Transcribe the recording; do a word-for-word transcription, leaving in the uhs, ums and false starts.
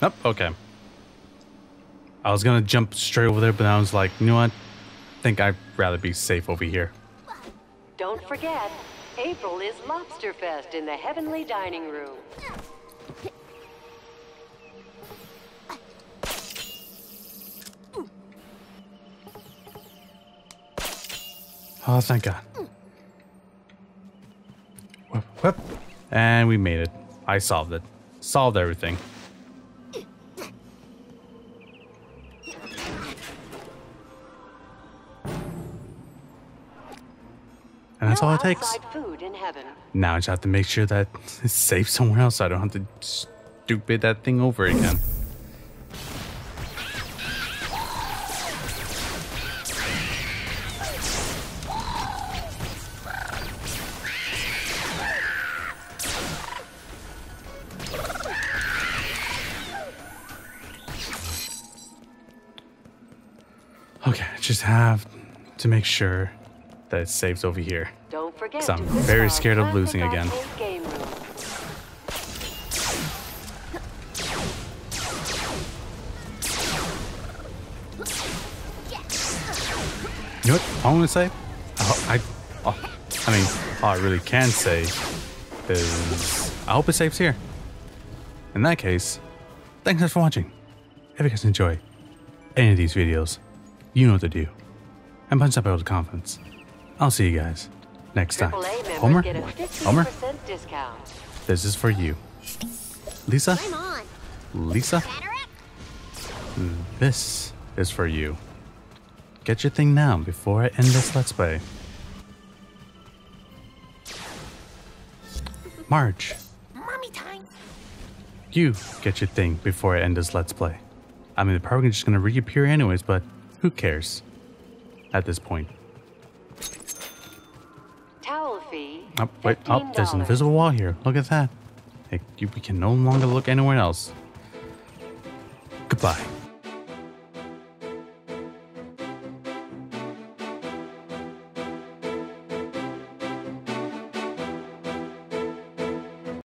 Nope, okay. I was gonna jump straight over there, but I was like, you know what? I think I'd rather be safe over here. Don't forget, April is Lobster Fest in the Heavenly Dining Room. Oh, thank God. Whip, whip. And we made it. I solved it. Solved everything. And that's all it takes. Now I just have to make sure that it's safe somewhere else so I don't have to stupid that thing over again. Okay, I just have to make sure that it's saved over here. Don't forget, because I'm very scared of losing again. You know what I want to say? Oh, I, oh, I mean, all I really can say is I hope it saves here. In that case, thanks for watching. If you guys enjoy any of these videos, you know what to do. And punch up out of the confidence. I'll see you guys next time. Homer? Homer? Discount. This is for you. Lisa? Lisa? This is for you. Get your thing now before I end this Let's Play. Marge. Mommy time. You get your thing before I end this Let's Play. I mean, they're probably just going to reappear anyways, but who cares at this point? Towel fee. Oh, wait. Oh, there's an invisible wall here. Look at that. Hey, we can no longer look anywhere else. Goodbye.